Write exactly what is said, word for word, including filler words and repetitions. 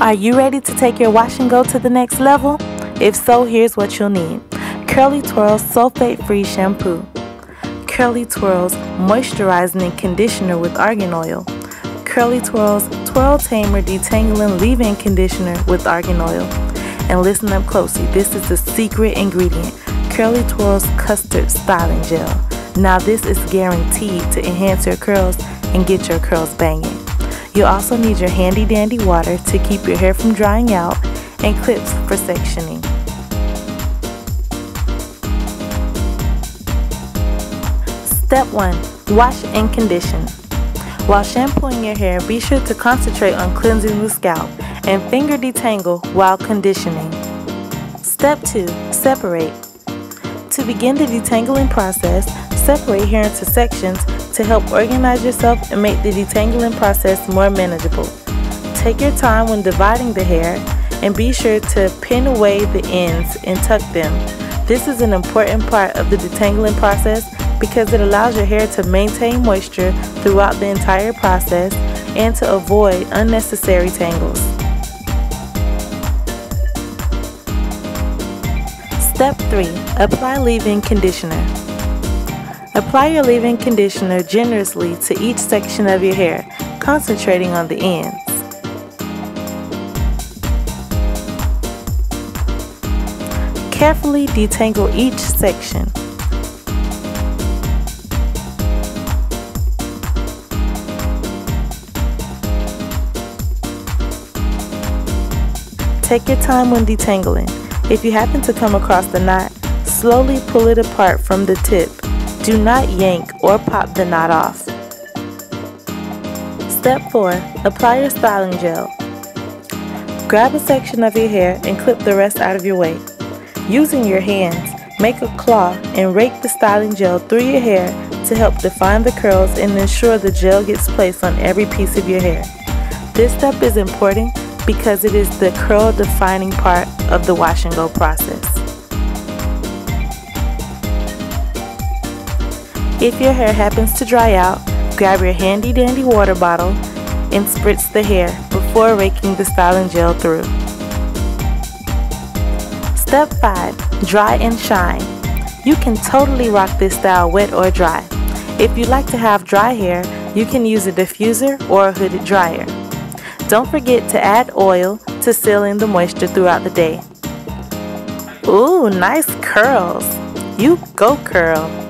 Are you ready to take your wash and go to the next level? If so, here's what you'll need. Curly Twirls Sulfate-Free Shampoo. Curly Twirls Moisturizing and Conditioner with Argan Oil. Curly Twirls Twirl Tamer Detangling Leave-In Conditioner with Argan Oil. And listen up closely, this is the secret ingredient, Curly Twirls Custard Styling Gel. Now this is guaranteed to enhance your curls and get your curls banging. You'll also need your handy dandy water to keep your hair from drying out and clips for sectioning. Step one. Wash and condition. While shampooing your hair, be sure to concentrate on cleansing the scalp and finger detangle while conditioning. Step two. Separate. To begin the detangling process, separate hair into sections to help organize yourself and make the detangling process more manageable. Take your time when dividing the hair and be sure to pin away the ends and tuck them. This is an important part of the detangling process because it allows your hair to maintain moisture throughout the entire process and to avoid unnecessary tangles. Step three. Apply leave-in conditioner. Apply your leave-in conditioner generously to each section of your hair, concentrating on the ends. Carefully detangle each section. Take your time when detangling. If you happen to come across the knot, slowly pull it apart from the tip. Do not yank or pop the knot off. Step four. Apply your styling gel. Grab a section of your hair and clip the rest out of your way. Using your hands, make a claw and rake the styling gel through your hair to help define the curls and ensure the gel gets placed on every piece of your hair. This step is important because it is the curl defining part of the wash and go process. If your hair happens to dry out, grab your handy dandy water bottle and spritz the hair before raking the styling gel through. Step five. Dry and shine. You can totally rock this style wet or dry. If you like to have dry hair, you can use a diffuser or a hooded dryer. Don't forget to add oil to seal in the moisture throughout the day. Ooh, nice curls! You go, girl!